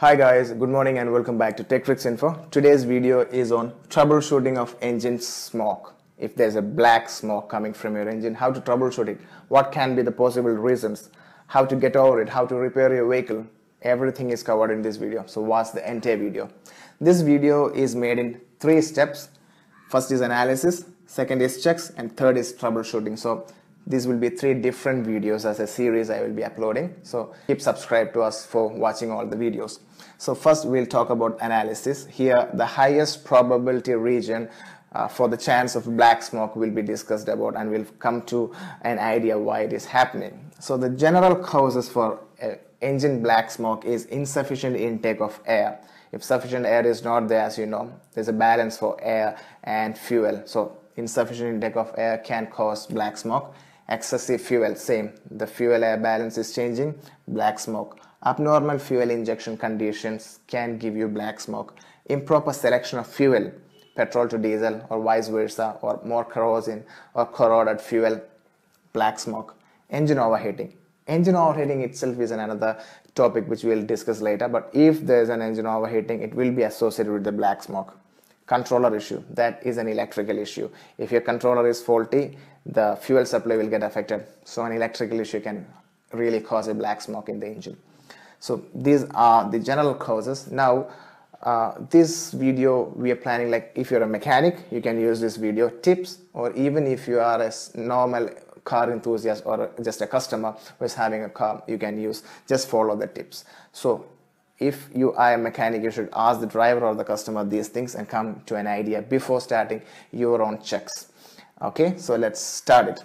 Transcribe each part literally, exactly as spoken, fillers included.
Hi guys, good morning and welcome back to TechTrix Info. Today's video is on troubleshooting of engine smoke. If there's a black smoke coming from your engine, how to troubleshoot it, what can be the possible reasons, how to get over it, how to repair your vehicle. Everything is covered in this video, so watch the entire video. This video is made in three steps. First is analysis, second is checks, and third is troubleshooting. So these will be three different videos as a series I will be uploading. So keep subscribed to us for watching all the videos. So first we'll talk about analysis. Here the highest probability region uh, for the chance of black smoke will be discussed about, and we'll come to an idea why it is happening. So the general causes for uh, engine black smoke is insufficient intake of air. If sufficient air is not there, as you know, there's a balance for air and fuel. So insufficient intake of air can cause black smoke. Excessive fuel, same, the fuel air balance is changing, black smoke. Abnormal fuel injection conditions can give you black smoke. Improper selection of fuel, petrol to diesel or vice versa, or more corrosion or corroded fuel, black smoke. Engine overheating. Engine overheating itself is another topic which we'll discuss later, but if there's an engine overheating, it will be associated with the black smoke. Controller issue, that is an electrical issue. If your controller is faulty, the fuel supply will get affected. So an electrical issue can really cause a black smoke in the engine. So these are the general causes. Now uh, this video we are planning, like if you're a mechanic, you can use this video tips, or even if you are a normal car enthusiast or just a customer who is having a car, you can use, just follow the tips. So if you are a mechanic, you should ask the driver or the customer these things and come to an idea before starting your own checks. Okay, so let's start it.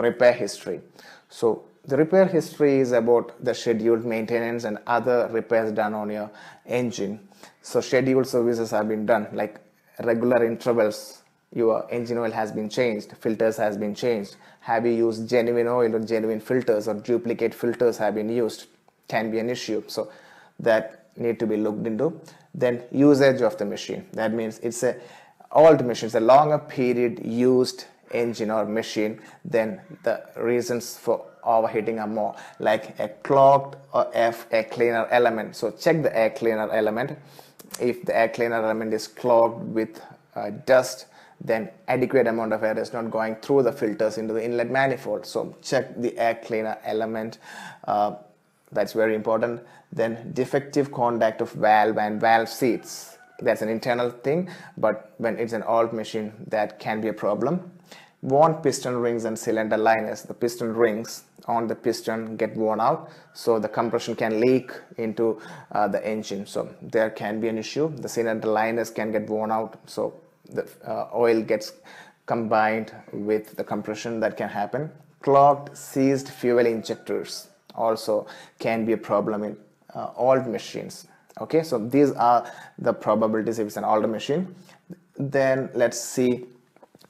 Repair history. So the repair history is about the scheduled maintenance and other repairs done on your engine. So scheduled services have been done, like regular intervals, your engine oil has been changed, filters has been changed. Have you used genuine oil or genuine filters, or duplicate filters have been used? Can be an issue. So that need to be looked into. Then usage of the machine, that means it's a old machine, it's a longer period used engine or machine, then the reasons for overheating are more, like a clogged or air cleaner element. So check the air cleaner element. If the air cleaner element is clogged with uh, dust, then adequate amount of air is not going through the filters into the inlet manifold. So check the air cleaner element. Uh, that's very important. Then defective contact of valve and valve seats, that's an internal thing, but when it's an old machine that can be a problem. Worn piston rings and cylinder liners, the piston rings on the piston get worn out, so the compression can leak into uh, the engine, so there can be an issue. The cylinder liners can get worn out, so the uh, oil gets combined with the compression, that can happen. Clogged seized fuel injectors also can be a problem in uh, old machines. Okay, so these are the probabilities if it's an older machine. Then let's see,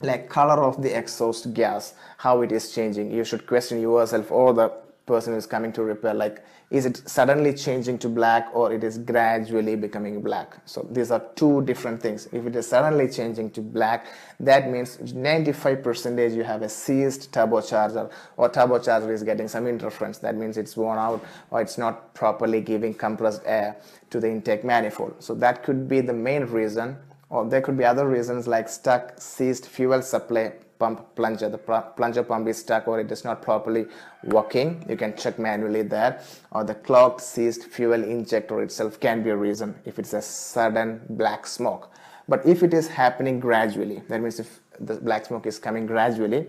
like color of the exhaust gas, how it is changing. You should question yourself or the person who's coming to repair, like is it suddenly changing to black or it is gradually becoming black? So these are two different things. If it is suddenly changing to black, that means ninety-five percent you have a seized turbocharger, or turbocharger is getting some interference, that means it's worn out or it's not properly giving compressed air to the intake manifold. So that could be the main reason, or there could be other reasons like stuck seized fuel supply pump plunger, the plunger pump is stuck or it is not properly working, you can check manually that, or the clogged seized fuel injector itself can be a reason if it's a sudden black smoke. But if it is happening gradually, that means if the black smoke is coming gradually,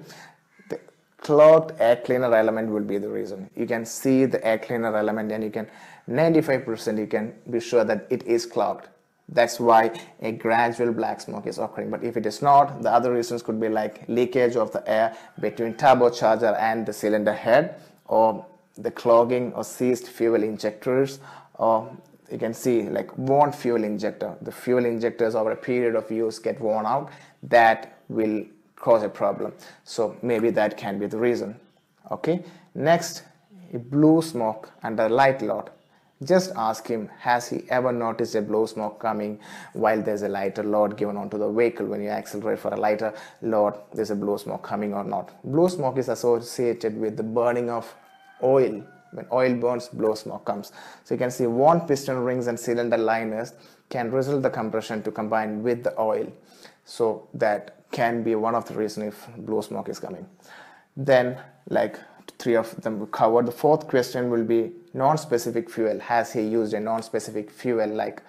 the clogged air cleaner element will be the reason. You can see the air cleaner element and you can ninety-five percent you can be sure that it is clogged. That's why a gradual black smoke is occurring. But if it is not, the other reasons could be like leakage of the air between turbocharger and the cylinder head, or the clogging or seized fuel injectors, or you can see like worn fuel injector, the fuel injectors over a period of use get worn out, that will cause a problem. So maybe that can be the reason. Okay, next, blue smoke under light load. Just ask him, has he ever noticed a blue smoke coming while there's a lighter load given onto the vehicle? When you accelerate for a lighter load, there's a blue smoke coming or not? Blue smoke is associated with the burning of oil When oil burns, blow smoke comes. So you can see worn piston rings and cylinder liners can result the compression to combine with the oil. So that can be one of the reasons if blow smoke is coming. Then like three of them covered. The fourth question will be non-specific fuel. Has he used a non-specific fuel like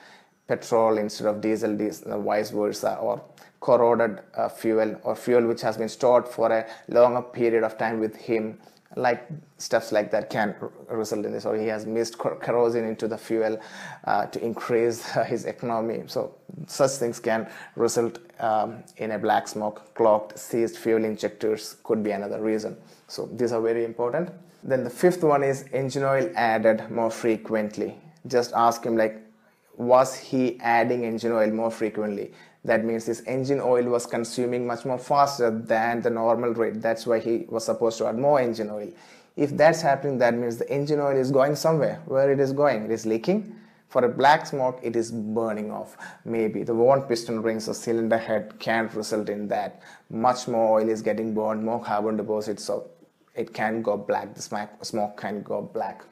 petrol instead of diesel, diesel vice versa, or corroded uh, fuel, or fuel which has been stored for a longer period of time with him, like stuffs like that can result in this, or he has missed kerosene into the fuel uh, to increase uh, his economy. So such things can result um, in a black smoke. Clogged, seized fuel injectors could be another reason. So these are very important. Then the fifth one is engine oil added more frequently. Just ask him like, was he adding engine oil more frequently? That means his engine oil was consuming much more faster than the normal rate. That's why he was supposed to add more engine oil. If that's happening, that means the engine oil is going somewhere. Where it is going? It is leaking. For a black smoke, it is burning off. Maybe the worn piston rings or cylinder head can result in that. Much more oil is getting burned, more carbon deposits, so it can go black. The smoke can go black.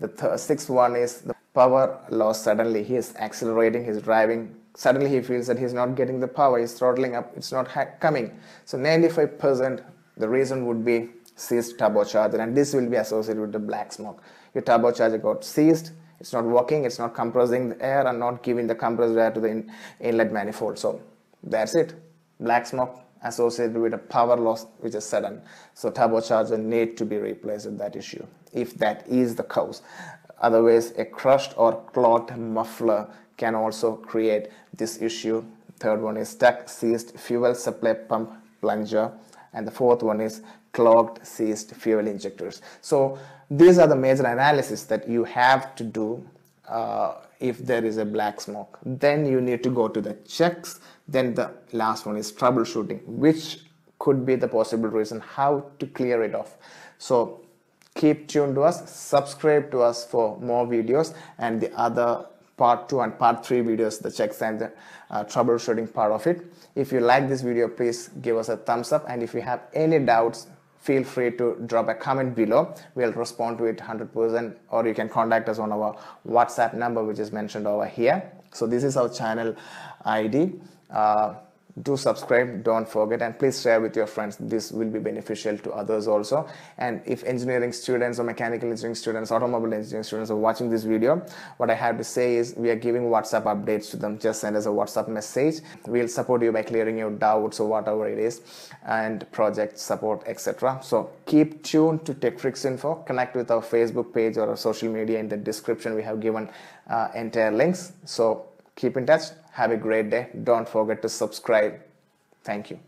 The th sixth one is the power loss. Suddenly he is accelerating, he's driving. Suddenly he feels that he's not getting the power, he's throttling up, it's not coming. So ninety-five percent the reason would be seized turbocharger, and this will be associated with the black smoke. Your turbocharger got seized, it's not working, it's not compressing the air and not giving the compressed air to the in inlet manifold. So that's it. Black smoke associated with a power loss which is sudden. So turbocharger need to be replaced with that issue if that is the cause. Otherwise, a crushed or clogged muffler can also create this issue. Third one is stuck, seized fuel supply pump plunger, and the fourth one is clogged, seized fuel injectors. So these are the major analysis that you have to do uh, if there is a black smoke. Then you need to go to the checks. Then the last one is troubleshooting, which could be the possible reason how to clear it off. So keep tuned to us, subscribe to us for more videos, and the other part two and part three videos, the checks and the uh, troubleshooting part of it. If you like this video, please give us a thumbs up, and if you have any doubts, feel free to drop a comment below. We'll respond to it one hundred percent, or you can contact us on our WhatsApp number which is mentioned over here. So this is our channel I D. Uh, do subscribe, don't forget, and please share with your friends. This will be beneficial to others also. And if engineering students or mechanical engineering students, automobile engineering students are watching this video, what I have to say is we are giving WhatsApp updates to them. Just send us a WhatsApp message. We'll support you by clearing your doubts or whatever it is, and project support, etc. So keep tuned to Tech Tricks Info. Connect with our Facebook page or our social media. In the description we have given uh, entire links. So keep in touch. Have a great day. Don't forget to subscribe. Thank you.